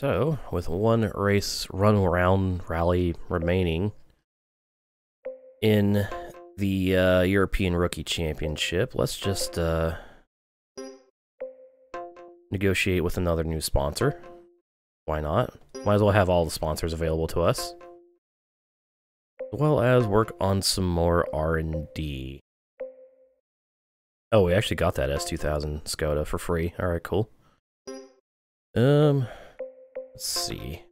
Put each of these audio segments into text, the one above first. So, with one race run-around rally remaining in the European Rookie Championship, let's just negotiate with another new sponsor. Why not? Might as well have all the sponsors available to us. As well as work on some more R&D. Oh, we actually got that S2000 Skoda for free. Alright, cool. Let's see.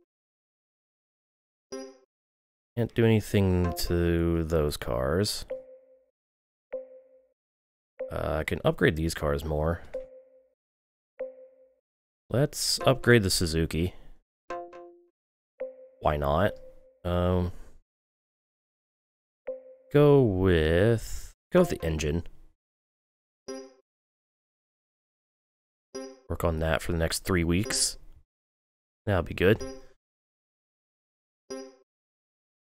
Can't do anything to those cars. I can upgrade these cars more. Let's upgrade the Suzuki. Why not? Go with the engine. Work on that for the next 3 weeks. That'll be good.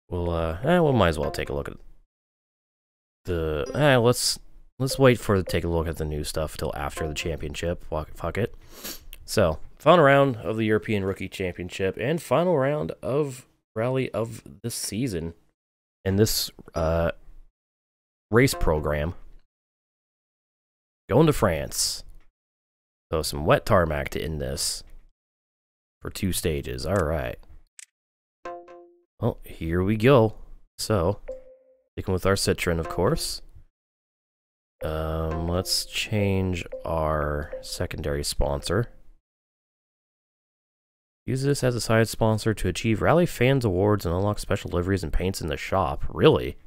We'll we might as well take a look at the let's wait for to take a look at the new stuff till after the championship. Fuck it. So, final round of the European Rookie Championship and final round of rally of this season in this race program. Going to France. So some wet tarmac to end this. For 2 stages, alright. Well, here we go. So, sticking with our Citroën, of course. Let's change our secondary sponsor. Use this as a side sponsor to achieve Rally Fans Awards and unlock special liveries and paints in the shop. Really?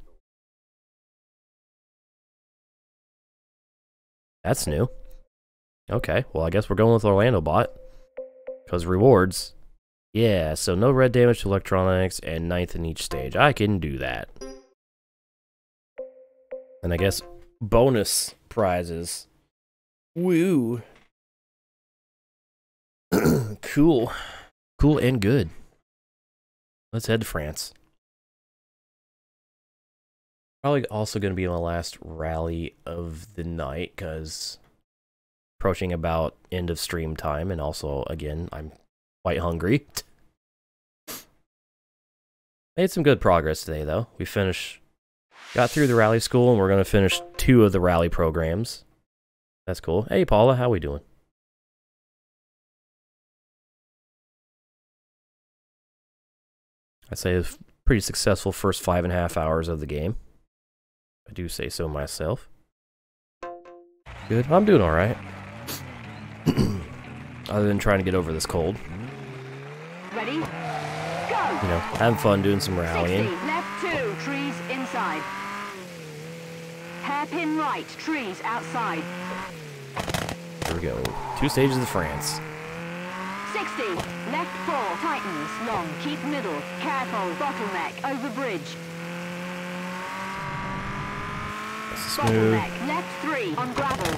That's new. Okay, well I guess we're going with Orlando Bot. Because rewards. Yeah, so no red damage to electronics and 9th in each stage. I can do that. And I guess bonus prizes. Woo. Cool. Cool and good. Let's head to France. Probably also going to be my last rally of the night because... approaching about end of stream time, and also, again, I'm quite hungry. Made some good progress today, though. We got through the rally school, and we're going to finish 2 of the rally programs. That's cool. Hey, Paula, how we doing? I'd say a pretty successful first 5.5 hours of the game. I do say so myself. Good. I'm doing all right. Other than trying to get over this cold. Ready? Go. You know, having fun doing some rallying. 60, left 2, trees inside. Hairpin right, trees outside. Here we go. 2 stages of France. 60, left 4, tightens, long, keep middle, careful, bottleneck, over bridge. Bottleneck, left 3, on gravel.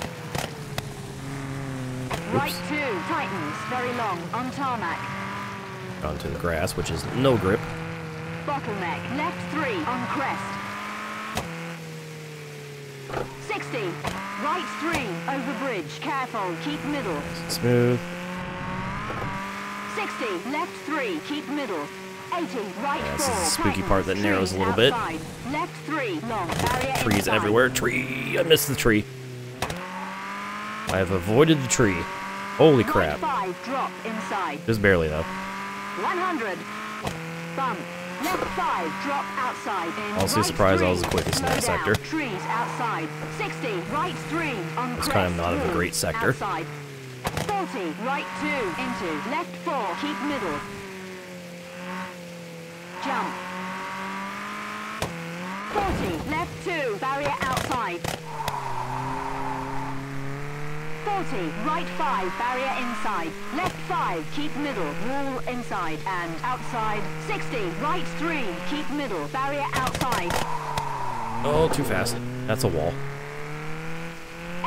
Right 2, tightens, very long, on tarmac. Onto the grass, which is no grip. Bottleneck, left 3, on crest. 60, right 3, over bridge, careful, keep middle. Smooth. 60, left 3, keep middle. 80, right 4, this is the spooky part that narrows a little bit. Left 3, long, barrier trees inside. Everywhere. Tree! I missed the tree. I have avoided the tree. Holy crap. 5, drop inside. Just barely, though. 100. Bump. Left 5, drop outside. In also right surprised I was the quickest in that sector. Trees outside. 60, right 3, on crest. It's kind of not of a great sector. Outside. 40, right 2, into. Left 4, keep middle. Jump. 40, left 2, barrier outside. 40, right 5, barrier inside. Left 5, keep middle, wall inside and outside. 60, right 3, keep middle, barrier outside. Oh, too fast. That's a wall.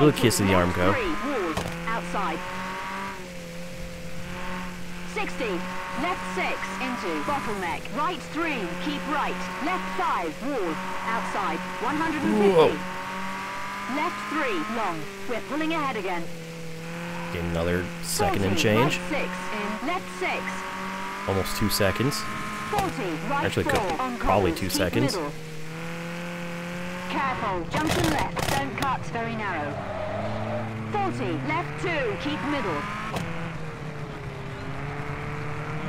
Little kiss of the arm go. 3, wall, outside. 60, left 6, into bottleneck. Right 3, keep right. Left 5, wall, outside. 150. Whoa. Left 3, long. We're pulling ahead again. Get another second 40, and change. Right 6, in. Left 6, almost 2 seconds. Actually, probably 2 seconds. Careful, jump in left, don't cut, very narrow. 40, left 2, keep middle.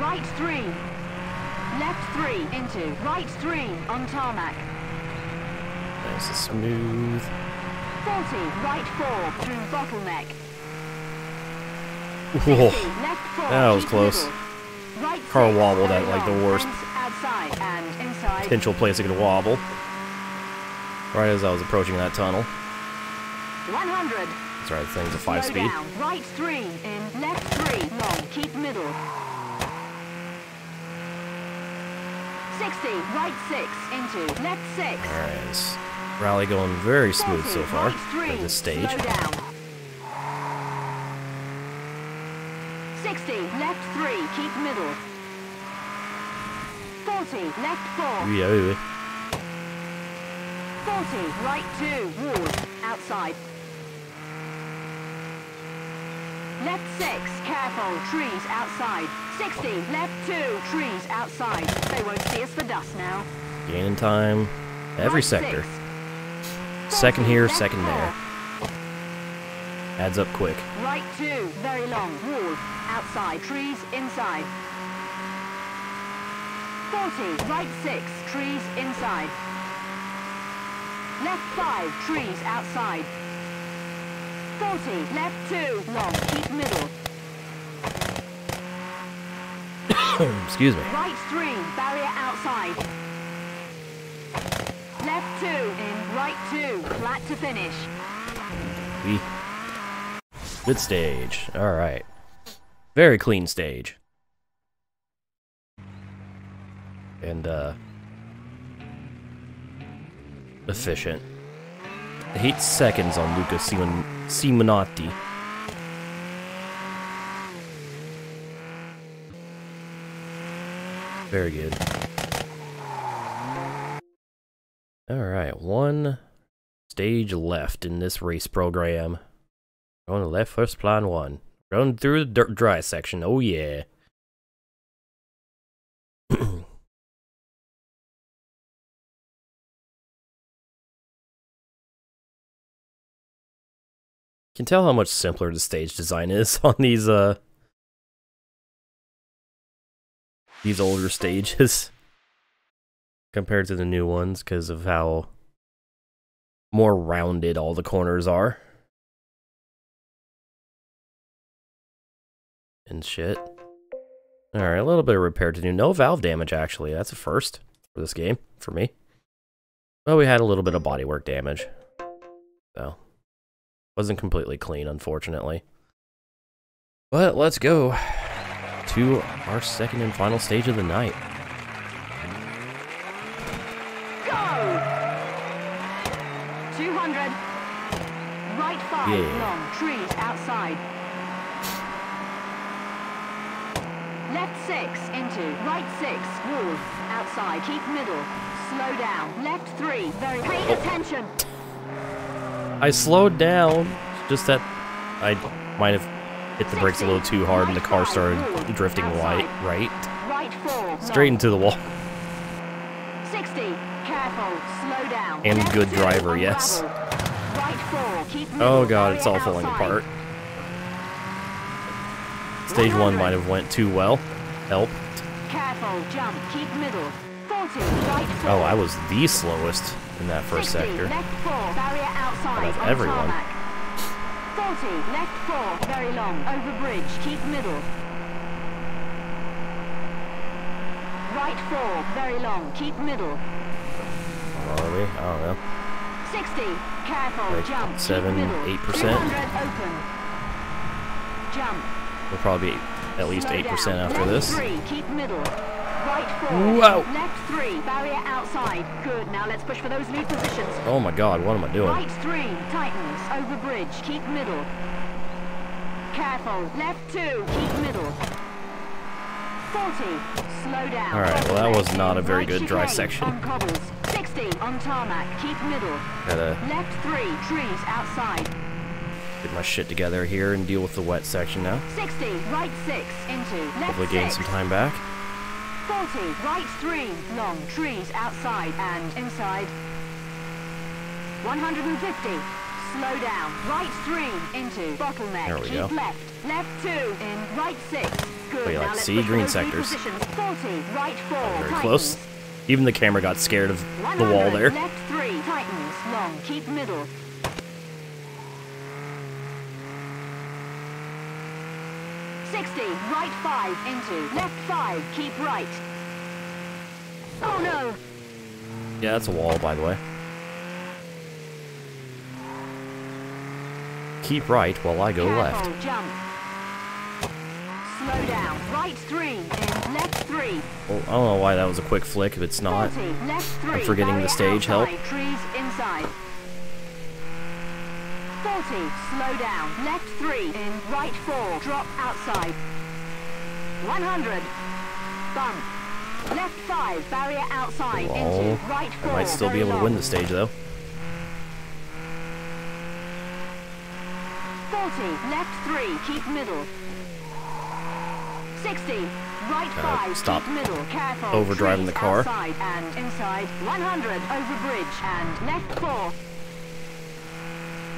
Right 3, left 3, into, right 3, on tarmac. Nice and smooth. 40, right 4, through bottleneck. 50, left 4, that was close. Right car wobbled at like the worst potential place it could wobble. Right as I was approaching that tunnel. 100. That's right, thing's a 5-speed. Right 3 in, left 3 long, keep middle. 60, right 6 into, left 6. Alright, this rally going very smooth so far at this stage. 60, left 3, keep middle. 40, left 4. Yeah. 40, right 2, wall, outside. Left 6, careful, trees outside. 60, left 2, trees outside. They won't see us for dust now. Gaining time, every sector. Second here, second there. Adds up quick. Right 2, very long, wall, outside, trees inside. 40, right 6, trees inside. Left 5, trees outside. 40, left 2, long, keep middle. Excuse me. Right 3, barrier outside. Left 2, in, right 2, flat to finish. Good stage. Alright. Very clean stage. And, efficient. 8 seconds on Lucas Simonotti. Very good. Alright, one stage left in this race program. Going to left first, plan one. Going through the dry section, oh yeah. Can tell how much simpler the stage design is on these older stages compared to the new ones because of how more rounded all the corners are and shit. All right, a little bit of repair to do. No valve damage actually. That's a first for this game for me. Well, we had a little bit of bodywork damage, so. Wasn't completely clean, unfortunately. But let's go to our second and final stage of the night. Go! 200. Right 5, long, trees outside. Left 6, into, right 6, wall, outside, keep middle, slow down, left 3, very, pay attention! I slowed down, just that I might have hit the brakes a little too hard and the car started drifting right straight into the wall. 60, careful, slow down. And good driver, yes. Oh god, it's all falling apart. Stage 1 might have went too well. Help. Careful, jump, keep middle. Oh, I was the slowest in that first sector. Of everyone. 40, left 4, very long, over bridge, keep middle. Right 4, very long, keep middle. What are we? I don't know. 60, careful, like jump, 7, 8%. Jump. We'll probably be at least 8% after this. 3, keep middle. Right 4, left 3, barrier outside. Good, now let's push for those lead positions. Oh my god, what am I doing? Right 3, tightens, over bridge, keep middle. Careful, left 2, keep middle. 40, slow down. Alright, well that was not a very good dry section. On cobbles, 60, on tarmac, keep middle. Gotta left 3, trees outside. Get my shit together here and deal with the wet section now. 60, right 6, into, left 6. Hopefully gain some time back. 40, right 3, long, trees outside and inside. 150, slow down, right 3, into bottleneck, there we keep go. Left, left 2, in, right 6, good. Wait, like, see, green sectors. 40, right 4, very close. Even the camera got scared of the wall there. Left 3, tightens, long, keep middle. Right 5 into left 5, keep right. Oh no! Yeah, that's a wall, by the way. Keep right while I go left. Jump. Slow down. Right 3 and left 3. Well, I don't know why that was a quick flick if it's not. 40, left 3, I'm forgetting the stage help. Trees inside. 40, slow down, left 3, in, right 4, drop outside. 100, bump, left 5, barrier outside, into, right 4. I might still be able to win the stage, though. 40, left 3, keep middle. 60, right 5, stop keep middle, careful, overdriving the car. Outside and inside, 100, over bridge, and left 4.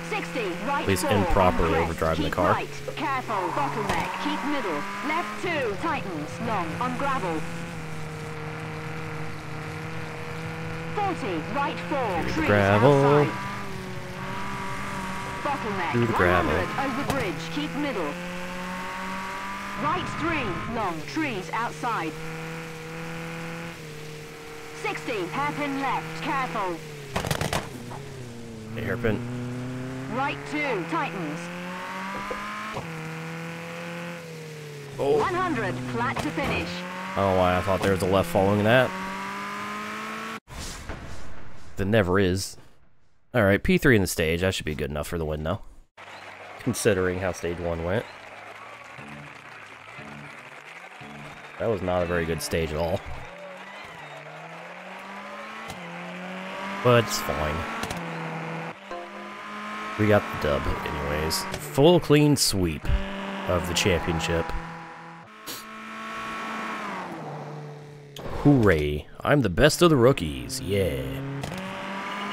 60, right at least improperly overdriving the car. Right, careful, bottleneck, keep middle, left 2, tightens, long, on gravel. 40, right 4, through the gravel. Outside. Bottleneck, through the gravel. 100, over bridge, keep middle. Right 3, long, trees outside. 60, hairpin left, careful. The hairpin. Right 2, tightens. 100, flat to finish. I don't know why I thought there was a left following that. There never is. Alright, P3 in the stage. That should be good enough for the win, though. Considering how stage 1 went. That was not a very good stage at all. But it's fine. We got the dub, anyways. Full clean sweep of the championship. Hooray! I'm the best of the rookies, yeah!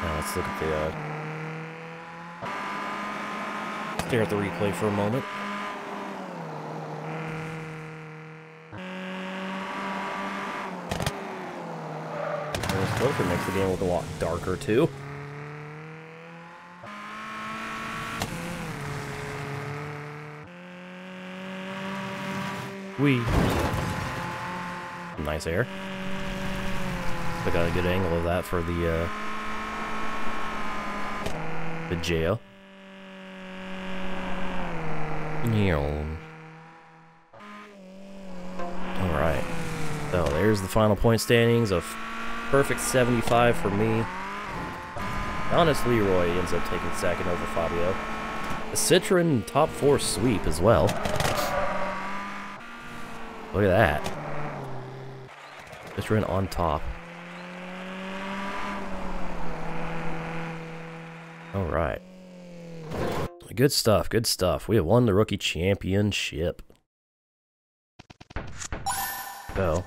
Now let's look at the... stare at the replay for a moment. This filter makes the game look a lot darker, too. Wee. Nice air. I got a good angle of that for the jail. Alright. So there's the final point standings of perfect 75 for me. Honestly, Leroy ends up taking second over Fabio. A Citroën top 4 sweep as well. Look at that. Citroën on top. Alright. Good stuff, good stuff. We have won the rookie championship. So,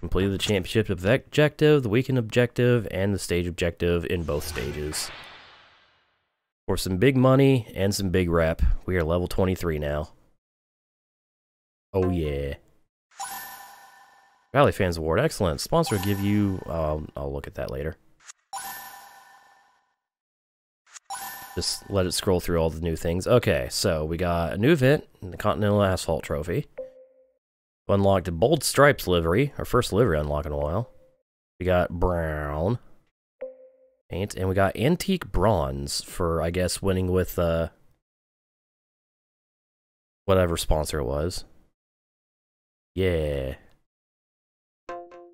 completed the championship objective, the weekend objective, and the stage objective in both stages. For some big money and some big rep, we are level 23 now. Oh yeah. Valley Fans Award, excellent. Sponsor give you, I'll look at that later. Just let it scroll through all the new things. Okay, so we got a new event in the Continental Asphalt Trophy. Unlocked a Bold Stripes livery, our first livery unlock in a while. We got brown paint, and we got antique bronze for, I guess, winning with, whatever sponsor it was. Yeah.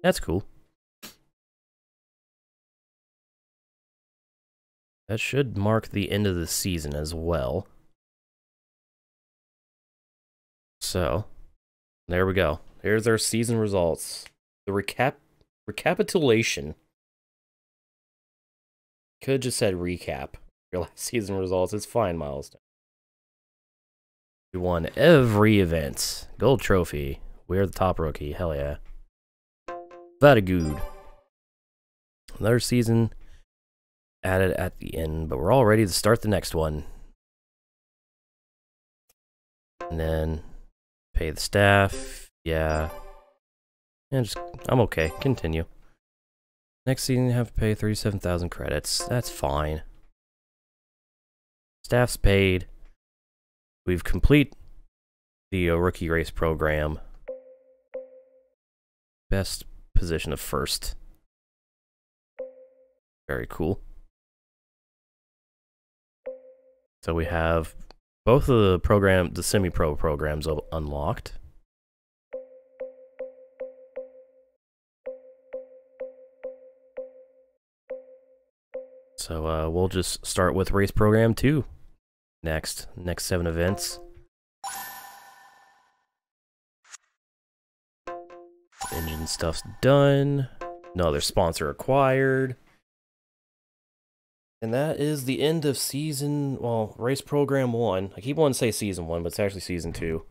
That's cool. That should mark the end of the season as well. So, there we go. Here's our season results. The recapitulation. Could have just said recap. Your last season results. It's fine, Milestone. We won every event. Gold trophy. We're the top rookie. Hell yeah. Very good. Another season added at the end, but we're all ready to start the next one. And then pay the staff. Yeah. And just, I'm okay. Continue. Next season, you have to pay 37,000 credits. That's fine. Staff's paid. We've complete the rookie race program. Best position of first. Very cool. So we have both of the program, the semi-pro programs unlocked. So we'll just start with race program 2 next. Next 7 events. Engine stuff's done. Another sponsor acquired. And that is the end of season, well, race program 1. I keep wanting to say season 1, but it's actually season 2.